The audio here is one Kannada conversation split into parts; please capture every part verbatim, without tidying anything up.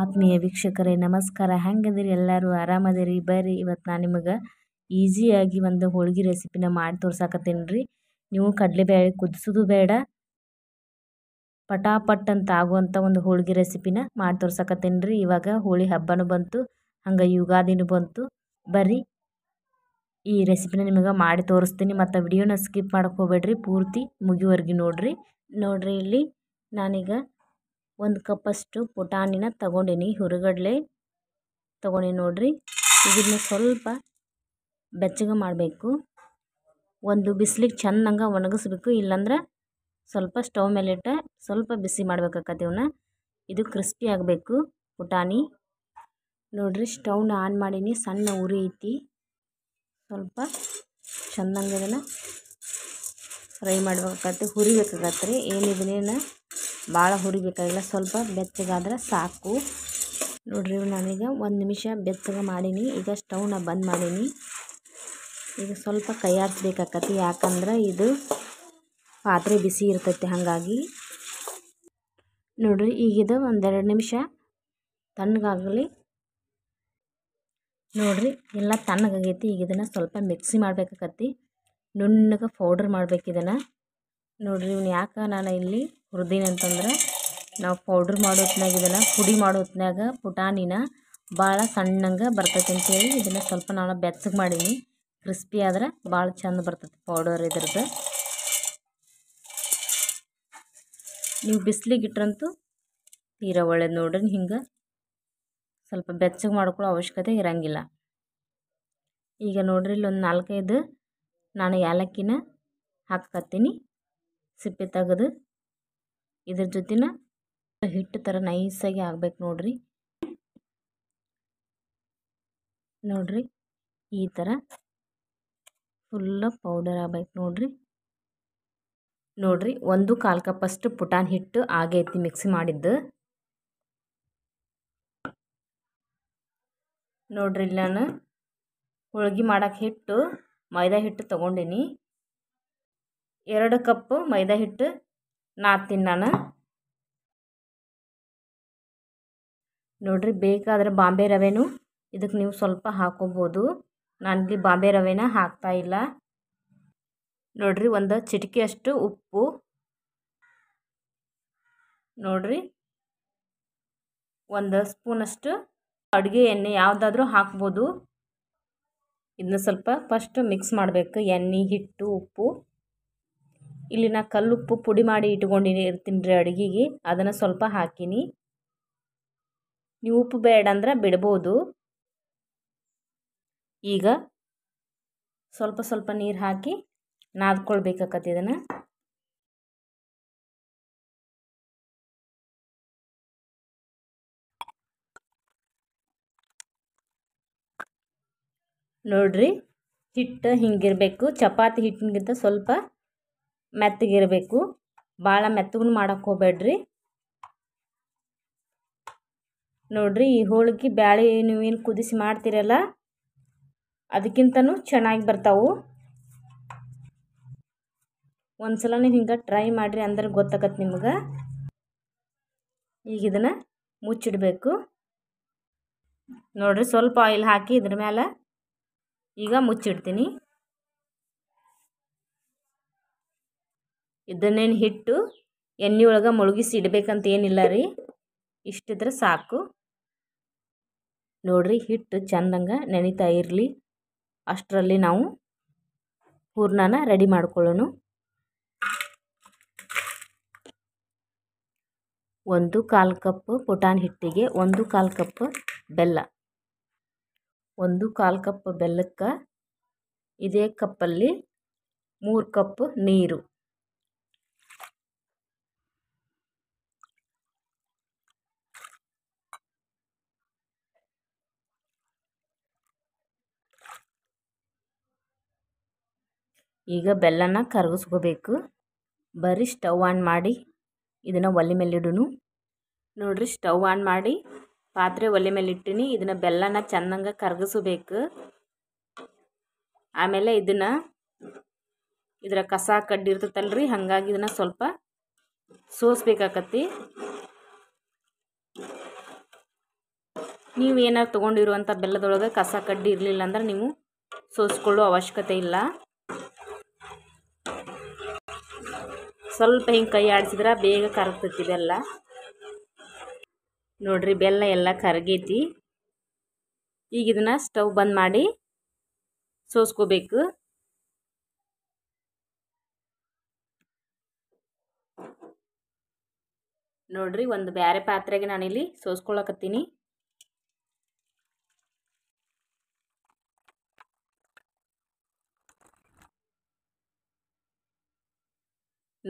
ಆತ್ಮೀಯ ವೀಕ್ಷಕರೇ ನಮಸ್ಕಾರ, ಹೆಂಗಿದ್ದೀರಿ ಎಲ್ಲರೂ? ಆರಾಮದಿರಿ? ಬರ್ರಿ, ಇವತ್ತು ನಾನು ನಿಮಗೆ ಈಸಿಯಾಗಿ ಒಂದು ಹೋಳಿಗೆ ರೆಸಿಪಿನ ಮಾಡಿ ತೋರ್ಸಾಕತ್ತೀನಿ ರೀ. ನೀವು ಕಡಲೆಬೇಳೆ ಕುದಿಸೋದು ಬೇಡ, ಪಟಾಪಟ್ ಅಂತ ಆಗುವಂಥ ಒಂದು ಹೋಳಿಗೆ ರೆಸಿಪಿನ ಮಾಡಿ ತೋರ್ಸಾಕತ್ತೀನಿ ರೀ. ಇವಾಗ ಹೋಳಿ ಹಬ್ಬನೂ ಬಂತು, ಹಂಗೆ ಯುಗಾದಿನೂ ಬಂತು. ಬರ್ರಿ, ಈ ರೆಸಿಪಿನ ನಿಮಗೆ ಮಾಡಿ ತೋರಿಸ್ತೀನಿ. ಮತ್ತು ವಿಡಿಯೋನ ಸ್ಕಿಪ್ ಮಾಡಕ್ಕೆ ಹೋಗಬೇಡ್ರಿ, ಪೂರ್ತಿ ಮುಗಿವರೆಗೆ ನೋಡ್ರಿ. ನೋಡ್ರಿ, ಇಲ್ಲಿ ನಾನೀಗ ಒಂದು ಕಪ್ಪಷ್ಟು ಪುಟಾಣಿನ ತಗೊಂಡೀನಿ, ಹುರುಗಡಲೆ ತಗೊಂಡೀನಿ ನೋಡ್ರಿ. ಇದನ್ನ ಸ್ವಲ್ಪ ಬೆಚ್ಚಗೆ ಮಾಡಬೇಕು, ಒಂದು ಬಿಸಿಲಿಗೆ ಚೆನ್ನಾಗಿ ಒಣಗಿಸ್ಬೇಕು, ಇಲ್ಲಾಂದ್ರೆ ಸ್ವಲ್ಪ ಸ್ಟವ್ ಮೇಲಿಟ್ಟ ಸ್ವಲ್ಪ ಬಿಸಿ ಮಾಡ್ಬೇಕಾಗತ್ತಿವನ್ನ. ಇದು ಕ್ರಿಸ್ಪಿ ಆಗಬೇಕು ಪುಟಾಣಿ. ನೋಡ್ರಿ, ಸ್ಟವ್ನ ಆನ್ ಮಾಡೀನಿ, ಸಣ್ಣ ಉರಿ ಐತಿ, ಸ್ವಲ್ಪ ಚೆನ್ನಾಗಿ ಅದನ್ನು ಫ್ರೈ ಮಾಡ್ಬೇಕಾಗತ್ತೆ, ಹುರಿಬೇಕಾಗತ್ತೆ. ಏನು ಇದನ್ನೇನು ಭಾಳ ಹುರಿಬೇಕಾಗಿಲ್ಲ, ಸ್ವಲ್ಪ ಬೆಚ್ಚಗಾದ್ರೆ ಸಾಕು. ನೋಡ್ರಿ, ನಾನೀಗ ಒಂದು ನಿಮಿಷ ಬೆಚ್ಚಗೆ ಮಾಡೀನಿ. ಈಗ ಸ್ಟವ್ನ ಬಂದ್ ಮಾಡೀನಿ. ಈಗ ಸ್ವಲ್ಪ ಕೈ ಆಡಿಸ್ಬೇಕಾಗತ್ತೆ, ಯಾಕಂದ್ರೆ ಇದು ಪಾತ್ರೆ ಬಿಸಿ ಇರ್ತೈತೆ. ಹಾಗಾಗಿ ನೋಡ್ರಿ, ಈಗಿದು ಒಂದೆರಡು ನಿಮಿಷ ತಣ್ಣಗಾಗಲಿ. ನೋಡ್ರಿ, ಎಲ್ಲ ತಣ್ಣಗಾಗೈತಿ. ಈಗ ಇದನ್ನು ಸ್ವಲ್ಪ ಮಿಕ್ಸಿ ಮಾಡ್ಬೇಕಾಗತ್ತೆ, ನುಣ್ಣಗೆ ಪೌಡ್ರ್ ಮಾಡಬೇಕಿದನ್ನು. ನೋಡ್ರಿ, ಇವ್ನು ಯಾಕೆ ನಾನು ಇಲ್ಲಿ ಹುರಿದೀನಿ ಅಂತಂದ್ರೆ, ನಾವು ಪೌಡ್ರ್ ಮಾಡೋತ್ನಾಗ ಇದನ್ನು ಪುಡಿ ಮಾಡೋತ್ನಾಗ ಪುಟಾಣಿನ ಭಾಳ ಸಣ್ಣಂಗೆ ಬರ್ತೈತೆ ಅಂತೇಳಿ ಇದನ್ನು ಸ್ವಲ್ಪ ನಾನು ಬೆಚ್ಚಗೆ ಮಾಡೀನಿ. ಕ್ರಿಸ್ಪಿ ಆದ್ರೆ ಭಾಳ ಚೆಂದ ಬರ್ತೈತೆ ಪೌಡರ್ ಇದ್ರದ್ದು. ನೀವು ಬಿಸಿಲಿಗೆ ಇಟ್ರಂತೂ ತೀರಾ ಒಳ್ಳೇದು. ನೋಡ್ರಿ, ಹಿಂಗೆ ಸ್ವಲ್ಪ ಬೆಚ್ಚಗೆ ಮಾಡ್ಕೊಳ್ಳೋ ಅವಶ್ಯಕತೆ ಇರೋಂಗಿಲ್ಲ. ಈಗ ನೋಡ್ರಿ, ಇಲ್ಲೊಂದು ನಾಲ್ಕೈದು ನಾನು ಏಲಕ್ಕಿನ ಹಾಕತ್ತೀನಿ, ಸಿಪ್ಪೆ ತೆಗೆದು. ಇದ್ರ ಜೊತೆನ ಹಿಟ್ಟು ಥರ ನೈಸಾಗಿ ಆಗ್ಬೇಕು ನೋಡ್ರಿ. ನೋಡ್ರಿ, ಈ ಥರ ಫುಲ್ಲ ಪೌಡರ್ ಆಗ್ಬೇಕು ನೋಡ್ರಿ. ನೋಡ್ರಿ, ಒಂದು ಕಾಲು ಕಪ್ಪಷ್ಟು ಪುಟಾಣಿ ಹಿಟ್ಟು ಆಗೈತಿ ಮಿಕ್ಸಿ ಮಾಡಿದ್ದು. ನೋಡ್ರಿ, ನಾನು ಹೋಳಿಗೆ ಮಾಡೋಕೆ ಹಿಟ್ಟು ಮೈದಾ ಹಿಟ್ಟು ತೊಗೊಂಡಿನಿ. ಎರಡು ಕಪ್ಪು ಮೈದಾ ಹಿಟ್ಟು ನಾದ್ತೀನಿ ನಾನು. ನೋಡ್ರಿ, ಬೇಕಾದರೆ ಬಾಂಬೆ ರವೆನೂ ಇದಕ್ಕೆ ನೀವು ಸ್ವಲ್ಪ ಹಾಕೋಬೋದು. ನಾನಿಲ್ಲಿ ಬಾಂಬೆ ರವೆನ ಹಾಕ್ತಾ ಇಲ್ಲ. ನೋಡ್ರಿ, ಒಂದು ಚಿಟಿಕೆಯಷ್ಟು ಉಪ್ಪು. ನೋಡ್ರಿ, ಒಂದು ಸ್ಪೂನಷ್ಟು ಅಡುಗೆ ಎಣ್ಣೆ ಯಾವುದಾದ್ರೂ ಹಾಕ್ಬೋದು. ಇದನ್ನ ಸ್ವಲ್ಪ ಫಸ್ಟ್ ಮಿಕ್ಸ್ ಮಾಡಬೇಕು, ಎಣ್ಣೆ ಹಿಟ್ಟು ಉಪ್ಪು. ಇಲ್ಲಿ ನಾ ಕಲ್ಲುಪ್ಪು ಪುಡಿ ಮಾಡಿ ಇಟ್ಕೊಂಡಿನಿ ಇರ್ತೀನಿ ರೀ ಅಡುಗೆಗೆ, ಅದನ್ನು ಸ್ವಲ್ಪ ಹಾಕಿನಿ. ನೀವು ಉಪ್ಪು ಬೇಡ ಅಂದ್ರೆ ಬಿಡ್ಬೋದು. ಈಗ ಸ್ವಲ್ಪ ಸ್ವಲ್ಪ ನೀರು ಹಾಕಿ ನಾದ್ಕೊಳ್ಬೇಕಾಗತ್ತೆ ಇದನ್ನು. ನೋಡ್ರಿ, ಹಿಟ್ಟು ಹಿಂಗಿರಬೇಕು, ಚಪಾತಿ ಹಿಟ್ಟಿಗಿಂತ ಸ್ವಲ್ಪ ಮೆತ್ತಗಿರಬೇಕು. ಭಾಳ ಮೆತ್ತಗೂ ಮಾಡೋಕ್ಕೆ ಹೋಗಬೇಡ್ರಿ. ನೋಡ್ರಿ, ಈ ಹೋಳಿಗೆ ಬ್ಯಾಳೆ ನೀವೇನು ಕುದಿಸಿ ಮಾಡ್ತೀರಲ್ಲ ಅದಕ್ಕಿಂತನೂ ಚೆನ್ನಾಗಿ ಬರ್ತಾವೆ. ಒಂದು ಸಲ ನೀವು ಹಿಂಗೆ ಟ್ರೈ ಮಾಡಿರಿ ಅಂದ್ರೆ ಗೊತ್ತಾಗತ್ತೆ ನಿಮ್ಗೆ. ಈಗ ಇದನ್ನು ಮುಚ್ಚಿಡಬೇಕು. ನೋಡ್ರಿ, ಸ್ವಲ್ಪ ಆಯಿಲ್ ಹಾಕಿ ಇದ್ರ ಮೇಲೆ ಈಗ ಮುಚ್ಚಿಡ್ತೀನಿ. ಇದನ್ನೇನು ಹಿಟ್ಟು ಎಣ್ಣೆ ಒಳಗೆ ಮುಳುಗಿಸಿ ಇಡಬೇಕಂತ ಏನಿಲ್ಲ ರೀ, ಇಷ್ಟಿದ್ರೆ ಸಾಕು. ನೋಡ್ರಿ, ಹಿಟ್ಟು ಚೆಂದಂಗೆ ನೆನಿತಾ ಇರಲಿ ಅಷ್ಟರಲ್ಲಿ ನಾವು ಹೂರ್ಣನ ರೆಡಿ ಮಾಡ್ಕೊಳ್ಳೋಣ. ಒಂದು ಕಾಲು ಕಪ್ ಪುಟಾಣಿ ಹಿಟ್ಟಿಗೆ ಒಂದು ಕಾಲು ಕಪ್ ಬೆಲ್ಲ, ಒಂದು ಕಾಲು ಕಪ್ ಬೆಲ್ಲಕ್ಕೆ ಇದೇ ಕಪ್ಪಲ್ಲಿ ಮೂರು ಕಪ್ ನೀರು. ಈಗ ಬೆಲ್ಲನ ಕರಗಿಸ್ಕೋಬೇಕು. ಬರೀ ಸ್ಟವ್ ಆನ್ ಮಾಡಿ ಇದನ್ನು ಒಲೆ ಮೇಲೆ ಇಡೋಣ. ನೋಡ್ರಿ, ಸ್ಟವ್ ಆನ್ ಮಾಡಿ ಪಾತ್ರೆ ಒಲೆ ಮೇಲೆ ಇಟ್ಟಿನಿ. ಇದನ್ನು ಬೆಲ್ಲನ ಚೆನ್ನಾಗಿ ಕರಗಿಸಬೇಕು. ಆಮೇಲೆ ಇದನ್ನು ಇದರ ಕಸ ಕಡ್ಡಿ ಇರ್ತೈತಲ್ರಿ, ಹಾಗಾಗಿ ಇದನ್ನು ಸ್ವಲ್ಪ ಸೋಸ್ಬೇಕಾಗತ್ತೆ. ನೀವೇನಾದರೂ ತಗೊಂಡಿರುವಂತ ಬೆಲ್ಲದೊಳಗೆ ಕಸ ಕಡ್ಡಿ ಇರಲಿಲ್ಲ ಅಂದ್ರೆ ನೀವು ಸೋಸ್ಕೊಳ್ಳೋ ಅವಶ್ಯಕತೆ ಇಲ್ಲ। ಸ್ವಲ್ಪ ಹಿಂಗೆ ಕೈ ಆಡಿಸಿದ್ರೆ ಬೇಗ ಕರಗ್ತೈತಿ ಬೆಲ್ಲ। ನೋಡ್ರಿ ಬೆಲ್ಲ ಎಲ್ಲ ಕರಗೈತಿ। ಈಗ ಇದನ್ನ ಸ್ಟವ್ ಬಂದ್ ಮಾಡಿ ಸೋಸ್ಕೋಬೇಕು। नोड्री ಒಂದು ಬೇರೆ ಪಾತ್ರೆಗೆ ನಾನು ಇಲ್ಲಿ ಸೋಸ್ಕೊಳ್ಳಕತ್ತೀನಿ।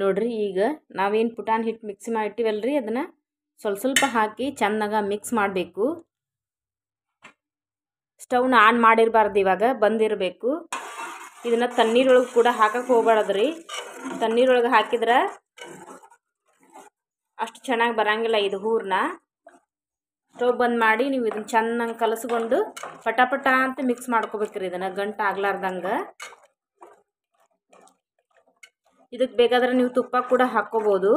नोड्री ಈಗ ನಾವೇನ್ ಪುಟಾಣಿ ಹಿಟ್ಟು ಮಿಕ್ಸ್ ಮಾಡಿ ಇಟ್ಟಿವಲ್ರಿ ಅದನ್ನ ಸ್ವಲ್ಪ ಸ್ವಲ್ಪ ಹಾಕಿ ಚೆನ್ನಾಗಿ ಮಿಕ್ಸ್ ಮಾಡಬೇಕು। ಸ್ಟವ್ ಆನ್ ಮಾಡಿರಬಾರದು, ಇವಾಗ ಬಂದಿರಬೇಕು। ಇದನ್ನ ತಣ್ಣೀರೊಳಗೆ ಕೂಡ ಹಾಕಕ್ಕೆ ಹೋಗಬಾರದ್ರಿ। ತಣ್ಣೀರೊಳಗೆ ಹಾಕಿದ್ರೆ ಅಷ್ಟು ಚೆನ್ನಾಗಿ ಬರಂಗಿಲ್ಲ ಇದು ಹೂರ್ನ। ಸ್ಟವ್ ಬಂದ್ ಮಾಡಿ ನೀವು ಇದನ್ನ ಚೆನ್ನಾಗಿ ಕಲಸಿಕೊಂಡು ಪಟಾಪಟ ಅಂತ ಮಿಕ್ಸ್ ಮಾಡ್ಕೋಬೇಕ್ರಿ। ಇದನ್ನ ಗಂಟ ಆಗ್ಲಾರ್ದಂಗ ಇದಕ್ಕೆ ಬೇಕಾದ್ರೆ ನೀವು ತುಪ್ಪ ಕೂಡ ಹಾಕೋಬಹುದು।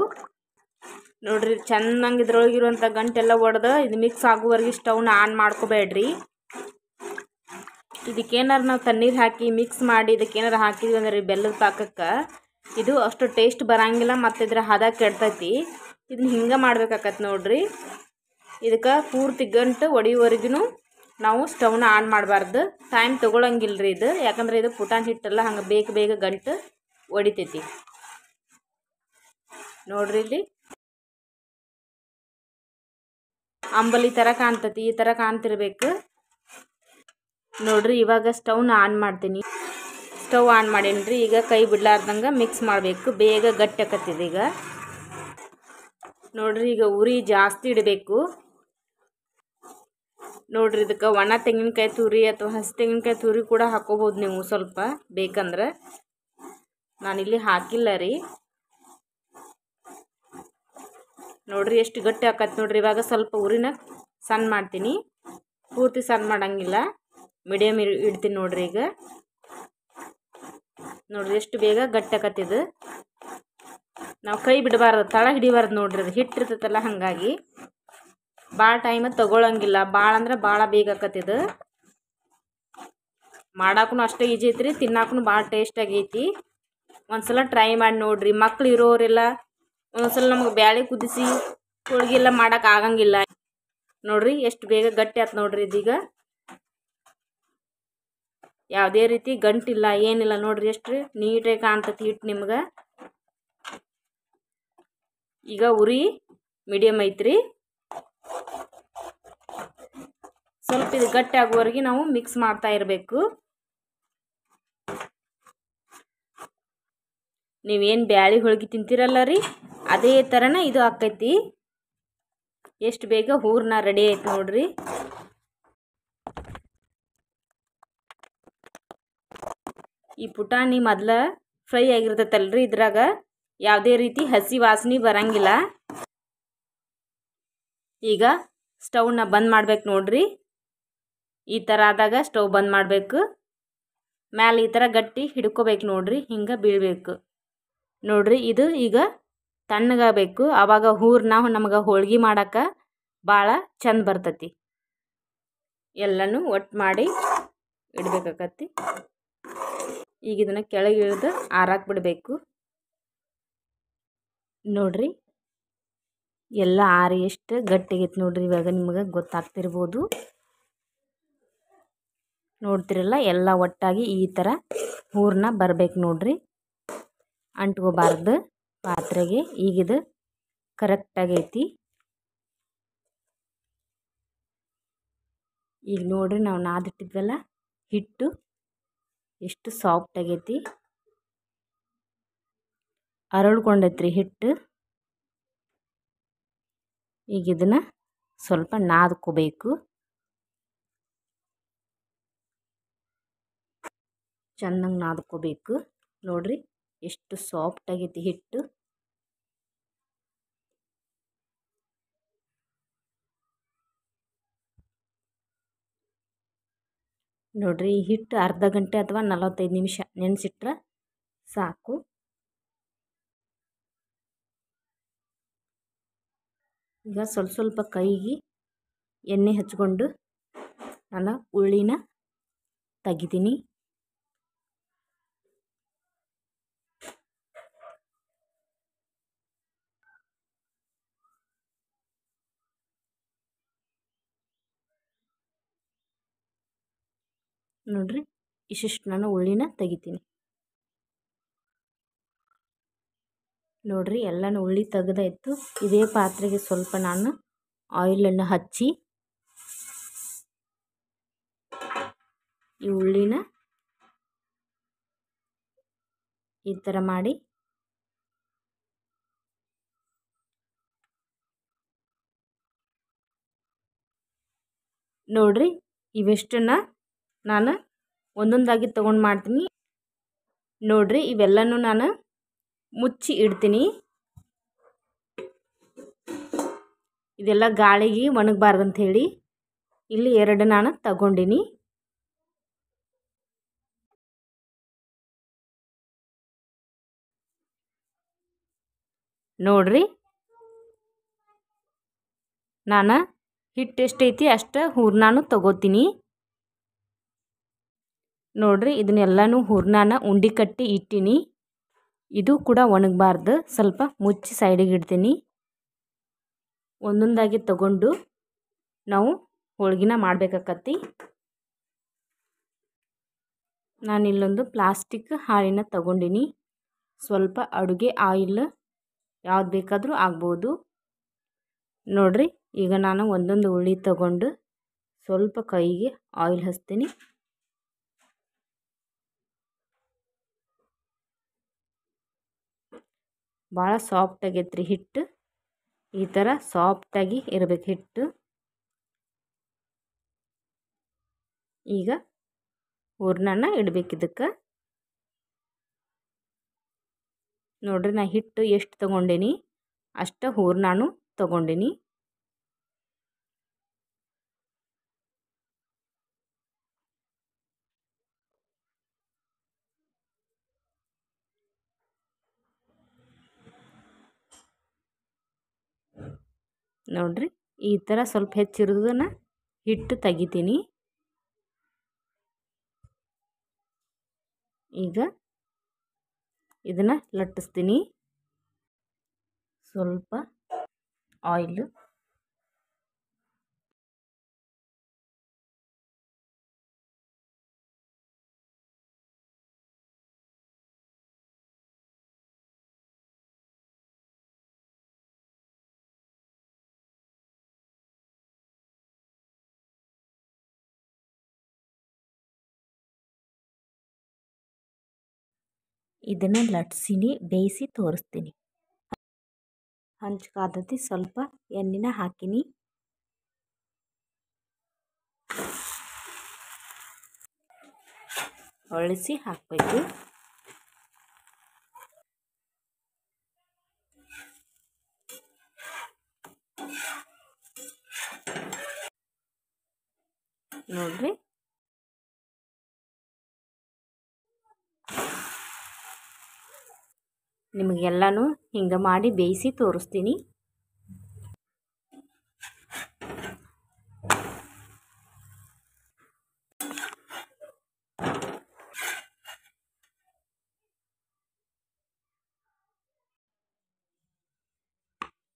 ನೋಡ್ರಿ ಚೆನ್ನಾಗಿ ಇದರೊಳಗೆ ಇರುವಂತ ಗಂಟೆಲ್ಲ ಒಡೆದ ಇದು ಮಿಕ್ಸ್ ಆಗುವವರೆಗೆ ಸ್ಟವ್ನ ಆನ್ ಮಾಡ್ಕೋಬೇಡ್ರಿ। ಇದಕ್ಕೇನಾರ ನಾವು ತಣ್ಣೀರು ಹಾಕಿ ಮಿಕ್ಸ್ ಮಾಡಿ ಇದಕ್ಕೇನಾರ ಹಾಕಿದ್ವಿ ಅಂದ್ರೆ ಬೆಲ್ಲದ ಪಾಕಕ್ಕೆ ಇದು ಅಷ್ಟು ಟೇಸ್ಟ್ ಬರಂಗಿಲ್ಲ, ಮತ್ತೆ ಇದರ ಹದ ಕೆಡ್ತೈತಿ। ಇದನ್ನ ಹಿಂಗೆ ಮಾಡಬೇಕಾಗತ್ತೆ ನೋಡ್ರಿ। ಇದಕ್ಕೆ ಪೂರ್ತಿ ಗಂಟು ಒಡೆಯುವವರೆಗೂ ನಾವು ಸ್ಟವ್ನ ಆನ್ ಮಾಡಬಾರ್ದು, ಟೈಮ್ ತಗೊಳ್ಳಂಗಿಲ್ಲ ರೀ ಇದು। ಯಾಕಂದ್ರೆ ಇದು ಪುಟಾಣಿ ಹಿಟ್ಟಲ್ಲ, ಹಂಗೆ ಬೇಗ ಬೇಗ ಗಂಟು ಒಡಿತೈತಿ ನೋಡ್ರಿ। ಇಲ್ಲಿ ಅಂಬಲಿ ಥರ ಕಾಣ್ತೈತಿ, ಈ ಥರ ಕಾಣ್ತಿರ್ಬೇಕು ನೋಡ್ರಿ। ಇವಾಗ ಸ್ಟವ್ನ ಆನ್ ಮಾಡ್ತೀನಿ, ಸ್ಟವ್ ಆನ್ ಮಾಡೇನ್ರಿ। ಈಗ ಕೈ ಬಿಡ್ಲಾರ್ದಂಗೆ ಮಿಕ್ಸ್ ಮಾಡಬೇಕು, ಬೇಗ ಗಟ್ಟಿ ಆಕತ್ತಿದೆ ಈಗ ನೋಡ್ರಿ। ಈಗ ಉರಿ ಜಾಸ್ತಿ ಇಡಬೇಕು ನೋಡ್ರಿ। ಇದಕ್ಕೆ ಒಣ ತೆಂಗಿನಕಾಯಿ ತುರಿ ಅಥವಾ ಹಸಿ ತೆಂಗಿನಕಾಯಿ ತುರಿ ಕೂಡ ಹಾಕೋಬಹುದು ನೀವು ಸ್ವಲ್ಪ ಬೇಕಂದ್ರೆ। ನಾನಿಲ್ಲಿ ಹಾಕಿಲ್ಲ ರೀ ನೋಡ್ರಿ, ಎಷ್ಟು ಗಟ್ಟಿ ಆಕತ್ತೆ ನೋಡ್ರಿ। ಇವಾಗ ಸ್ವಲ್ಪ ಉರಿನ ಸಣ್ಣ ಮಾಡ್ತೀನಿ, ಪೂರ್ತಿ ಸಣ್ಣ ಮಾಡಂಗಿಲ್ಲ, ಮೀಡಿಯಮ್ ಇಡ್ತೀನಿ ನೋಡ್ರಿ। ಈಗ ನೋಡ್ರಿ ಎಷ್ಟು ಬೇಗ ಗಟ್ಟಿ ಆಕತ್ತಿದೆ। ನಾವು ಕೈ ಬಿಡಬಾರ್ದು, ತಳ ಹಿಡಿಬಾರ್ದು ನೋಡ್ರಿ, ಅದು ಹಿಟ್ಟಿರ್ತೈತಲ್ಲ ಹಾಗಾಗಿ ಭಾಳ ಟೈಮ್ ತಗೊಳಂಗಿಲ್ಲ। ಭಾಳ ಅಂದ್ರೆ ಭಾಳ ಬೇಗ ಆಕತ್ತಿದೆ, ಮಾಡಾಕೂ ಅಷ್ಟೇ ಈಜಿ ಐತ್ರಿ, ತಿನ್ನಾಕೂ ಭಾಳ ಟೇಸ್ಟ್ ಆಗೈತಿ। ಒಂದ್ಸಲ ಟ್ರೈ ಮಾಡಿ ನೋಡ್ರಿ। ಮಕ್ಳು ಇರೋರೆಲ್ಲ ಒಂದೊಂದ್ಸಲ ನಮ್ಗೆ ಬ್ಯಾಳೆ ಕುದಿಸಿ ಹೋಳಿಗೆ ಎಲ್ಲ ಮಾಡೋಕೆ ಆಗಂಗಿಲ್ಲ ನೋಡ್ರಿ, ಎಷ್ಟು ಬೇಗ ಗಟ್ಟಿ ಆಯ್ತು ನೋಡ್ರಿ ಇದೀಗ। ಯಾವುದೇ ರೀತಿ ಗಂಟಿಲ್ಲ ಏನಿಲ್ಲ ನೋಡ್ರಿ, ಎಷ್ಟು ನೀಟಾಗಿ ಕಾಣ್ತತಿ ಹಿಟ್ಟು ನಿಮ್ಗೆ। ಈಗ ಉರಿ ಮೀಡಿಯಮ್ ಐತ್ರಿ, ಸ್ವಲ್ಪ ಇದು ಗಟ್ಟಿ ಆಗುವವರೆಗೆ ನಾವು ಮಿಕ್ಸ್ ಮಾಡ್ತಾ ಇರಬೇಕು। ನೀವೇನು ಬ್ಯಾಳಿ ಹೋಳಿಗೆ ತಿಂತೀರಲ್ಲ ರೀ ಅದೇ ಥರನ ಇದು ಆಕೈತಿ। ಎಷ್ಟು ಬೇಗ ಹೂರ್ನ ರೆಡಿ ಆಯ್ತು ನೋಡ್ರಿ। ಈ ಪುಟಾಣಿ ಮೊದಲ ಫ್ರೈ ಆಗಿರ್ತೈತಲ್ರಿ, ಇದ್ರಾಗ ಯಾವುದೇ ರೀತಿ ಹಸಿ ವಾಸನೆ ಬರಂಗಿಲ್ಲ। ಈಗ ಸ್ಟವ್ನ ಬಂದ್ ಮಾಡ್ಬೇಕು ನೋಡ್ರಿ। ಈ ಥರ ಆದಾಗ ಸ್ಟವ್ ಬಂದ್ ಮಾಡಬೇಕು, ಮ್ಯಾಲೆ ಈ ಥರ ಗಟ್ಟಿ ಹಿಡ್ಕೋಬೇಕು ನೋಡ್ರಿ, ಹಿಂಗೆ ಬೀಳಬೇಕು ನೋಡ್ರಿ। ಇದು ಈಗ ತಣ್ಣಗಾಗಬೇಕು, ಆವಾಗ ಹೂರ್ನ ನಮ್ಗೆ ಹೋಳಿಗೆ ಮಾಡೋಕೆ ಭಾಳ ಚಂದ ಬರ್ತೈತಿ। ಎಲ್ಲನೂ ಒಟ್ಟು ಮಾಡಿ ಇಡಬೇಕಾಗತ್ತಿ। ಈಗ ಇದನ್ನು ಕೆಳಗೆ ಇಳಿದು ಆರಾಕ್ ಬಿಡಬೇಕು ನೋಡ್ರಿ। ಎಲ್ಲ ಆರಿ ಎಷ್ಟು ಗಟ್ಟಿಗೈತೆ ನೋಡ್ರಿ, ಇವಾಗ ನಿಮಗೆ ಗೊತ್ತಾಗ್ತಿರ್ಬೋದು ನೋಡ್ತಿರಲ್ಲ। ಎಲ್ಲ ಒಟ್ಟಾಗಿ ಈ ಥರ ಹೂರ್ನ ಬರಬೇಕು ನೋಡ್ರಿ, ಅಂಟ್ಕೋಬಾರ್ದು ಪಾತ್ರೆಗೆ। ಈಗಿದು ಕರೆಕ್ಟಾಗೈತಿ ಈಗ ನೋಡ್ರಿ, ನಾವು ನಾದಿಟ್ಟಿದ್ವಲ್ಲ ಹಿಟ್ಟು ಎಷ್ಟು ಸಾಫ್ಟ್ ಆಗೈತಿ, ಅರಳ್ಕೊಂಡೈತ್ರಿ ಹಿಟ್ಟು। ಈಗ ಇದನ್ನ ಸ್ವಲ್ಪ ನಾದ್ಕೋಬೇಕು, ಚೆನ್ನಾಗಿ ನಾದ್ಕೋಬೇಕು ನೋಡ್ರಿ, ಎಷ್ಟು ಸಾಫ್ಟ್ ಆಗೈತಿ ಹಿಟ್ಟು। ನೋಡ್ರಿ ಈ ಹಿಟ್ಟು ಅರ್ಧ ಗಂಟೆ ಅಥವಾ ನಲವತ್ತೈದು ನಿಮಿಷ ನೆನೆಸಿಟ್ರೆ ಸಾಕು। ಈಗ ಸ್ವಲ್ಪ ಸ್ವಲ್ಪ ಕೈಗೆ ಎಣ್ಣೆ ಹಚ್ಕೊಂಡು ನಾನು ಉಳ್ಳಿನ ತೆಗಿದಿನಿ. ನೋಡ್ರಿ ಇಷ್ಟು ನಾನು ಉಳ್ಳಿನ ತೆಗಿದಿನಿ. ನೋಡ್ರಿ ಎಲ್ಲಾನು ಉಳ್ಳಿ ತೆಗೆದಾಯ್ತು. ಇದೇ ಪಾತ್ರೆಗೆ ಸ್ವಲ್ಪ ನಾನು ಆಯಿಲ್ ಅನ್ನು ಹಚ್ಚಿ ಈ ಉಳ್ಳಿನ ಈ ತರ ಮಾಡಿ ನೋಡ್ರಿ ಇವೆಷ್ಟನ್ನ ನಾನು ಒಂದೊಂದಾಗಿ ತಗೊಂಡ್ ಮಾಡ್ತೀನಿ. ನೋಡ್ರಿ ಇವೆಲ್ಲನೂ ನಾನು ಮುಚ್ಚಿ ಇಡ್ತೀನಿ. ಇದೆಲ್ಲ ಗಾಳಿಗೆ ಒಣಗಬಾರದು ಅಂತ ಹೇಳಿ ಇಲ್ಲಿ ಎರಡು ನಾನು ತಗೊಂಡಿನಿ. ನೋಡ್ರಿ ನಾನು ಹಿಟ್ಟು ಎಷ್ಟೈತಿ ಅಷ್ಟು ಹೂರ್ಣಾನು ತಗೋತೀನಿ. ನೋಡ್ರಿ ಇದನ್ನೆಲ್ಲನೂ ಹೂರ್ಣಾನ ಉಂಡಿ ಕಟ್ಟಿ ಇಟ್ಟಿನಿ. ಇದು ಕೂಡ ಒಣಗಬಾರ್ದು, ಸ್ವಲ್ಪ ಮುಚ್ಚಿ ಸೈಡಿಗೆ ಇಡ್ತೀನಿ. ಒಂದೊಂದಾಗಿ ತಗೊಂಡು ನಾವು ಹೋಳಿಗೆನ ಮಾಡಬೇಕಾಗತ್ತಿ. ನಾನು ಇಲ್ಲೊಂದು ಪ್ಲಾಸ್ಟಿಕ್ ಹಾಳಿನ ತಗೊಂಡಿನಿ. ಸ್ವಲ್ಪ ಅಡುಗೆ ಆಯಿಲ್ ಯಾವ್ದು ಬೇಕಾದರೂ ಆಗ್ಬೋದು. ನೋಡ್ರಿ ಈಗ ನಾನು ಒಂದೊಂದು ಉಳ್ಳಿ ತಗೊಂಡು ಸ್ವಲ್ಪ ಕೈಗೆ ಆಯಿಲ್ ಹಚ್ತೀನಿ. ಭಾಳ ಸಾಫ್ಟಾಗೈತ್ರಿ ಹಿಟ್ಟು. ಈ ಥರ ಸಾಫ್ಟಾಗಿ ಇರಬೇಕು ಹಿಟ್ಟು. ಈಗ ಹೂರ್ಣನ ಇಡಬೇಕಿದ್ದಕ್ಕೆ. ನೋಡ್ರಿ ನಾ ಹಿಟ್ಟು ಎಷ್ಟು ತಗೊಂಡಿನಿ ಅಷ್ಟು ಹೂರ್ಣಾನು ತಗೊಂಡಿನಿ. ನೋಡ್ರಿ ಈ ಥರ ಸ್ವಲ್ಪ ಹೆಚ್ಚಿರೋದನ್ನ ಹಿಟ್ಟು ತೆಗಿತೀನಿ. ಈಗ ಇದನ್ನು ಲಟ್ಟಿಸ್ತೀನಿ. ಸ್ವಲ್ಪ ಆಯಿಲ್ ಇದನ್ನು ಲಟ್ಸಿನಿ ಬೇಯಿಸಿ ತೋರಿಸ್ತೀನಿ. ಹಂಚ್ಕಾದತಿ ಸ್ವಲ್ಪ ಎಣ್ಣೆನ ಹಾಕಿನಿ. ಹೊಳಿಸಿ ಹಾಕಬೇಕು. ನೋಡ್ರಿ ನಿಮಗೆಲ್ಲನೂ ಹಿಂಗೆ ಮಾಡಿ ಬೇಯಿಸಿ ತೋರಿಸ್ತೀನಿ.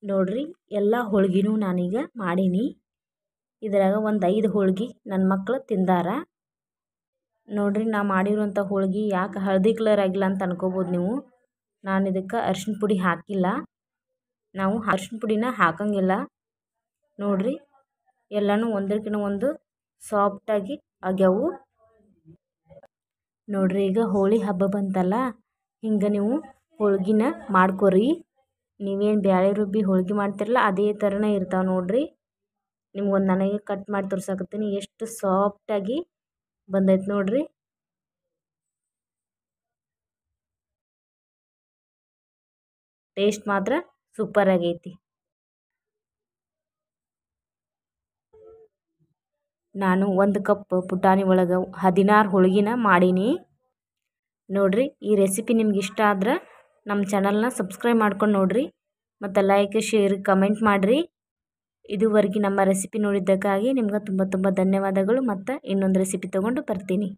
ನೋಡ್ರಿ ಎಲ್ಲ ಹೋಳಿಗೆನೂ ನಾನೀಗ ಮಾಡೀನಿ. ಇದರಾಗ ಒಂದು ಐದು ಹೋಳಿಗೆ ನನ್ನ ಮಕ್ಕಳು ತಿಂದಾರ. ನೋಡ್ರಿ ನಾ ಮಾಡಿರೋಂಥ ಹೋಳಿಗೆ ಯಾಕೆ ಹಳದಿ ಕಲರ್ ಆಗಿಲ್ಲ ಅಂತ ಅನ್ಕೋಬೋದು ನೀವು. ನಾನು ಇದಕ್ಕೆ ಅರಿಶಿನ ಪುಡಿ ಹಾಕಿಲ್ಲ. ನಾವು ಅರಿಶಿನ ಪುಡಿನ ಹಾಕಂಗಿಲ್ಲ. ನೋಡ್ರಿ ಎಲ್ಲನೂ ಒಂದಕ್ಕಿಂತ ಒಂದು ಸಾಫ್ಟಾಗಿ ಆಗ್ಯಾವು. ನೋಡ್ರಿ ಈಗ ಹೋಳಿ ಹಬ್ಬ ಬಂತಲ್ಲ, ಹಿಂಗೆ ನೀವು ಹೋಳ್ಗಿನ ಮಾಡ್ಕೊರಿ. ನೀವೇನು ಬ್ಯಾಳೆ ರುಬ್ಬಿ ಹೋಳ್ಗೆ ಮಾಡ್ತಿರಲ್ಲ ಅದೇ ಥರನೇ ಇರ್ತಾವೆ. ನೋಡ್ರಿ ನಿಮ್ಗೊಂದು ನನಗೆ ಕಟ್ ಮಾಡಿ ತೋರ್ಸಕತ್ತೀನಿ. ಎಷ್ಟು ಸಾಫ್ಟಾಗಿ ಬಂದೈತೆ ನೋಡ್ರಿ. ಟೇಸ್ಟ್ ಮಾತ್ರ ಸೂಪರ್ ಆಗೈತಿ. ನಾನು ಒಂದು ಕಪ್ ಪುಟಾಣಿ ಒಳಗೆ ಹದಿನಾರು ಹೋಳಿಗೆನ ಮಾಡೀನಿ. ನೋಡ್ರಿ ಈ ರೆಸಿಪಿ ನಿಮ್ಗೆ ಇಷ್ಟ ಆದ್ರೆ ನಮ್ಮ ಚಾನಲ್ನ ಸಬ್ಸ್ಕ್ರೈಬ್ ಮಾಡ್ಕೊಂಡು ನೋಡ್ರಿ. ಮತ್ತು ಲೈಕ್ ಶೇರ್ ಕಮೆಂಟ್ ಮಾಡಿರಿ. ಇದುವರೆಗೆ ನಮ್ಮ ರೆಸಿಪಿ ನೋಡಿದ್ದಕ್ಕಾಗಿ ನಿಮಗೆ ತುಂಬ ತುಂಬ ಧನ್ಯವಾದಗಳು. ಮತ್ತೆ ಇನ್ನೊಂದು ರೆಸಿಪಿ ತಗೊಂಡು ಬರ್ತೀನಿ.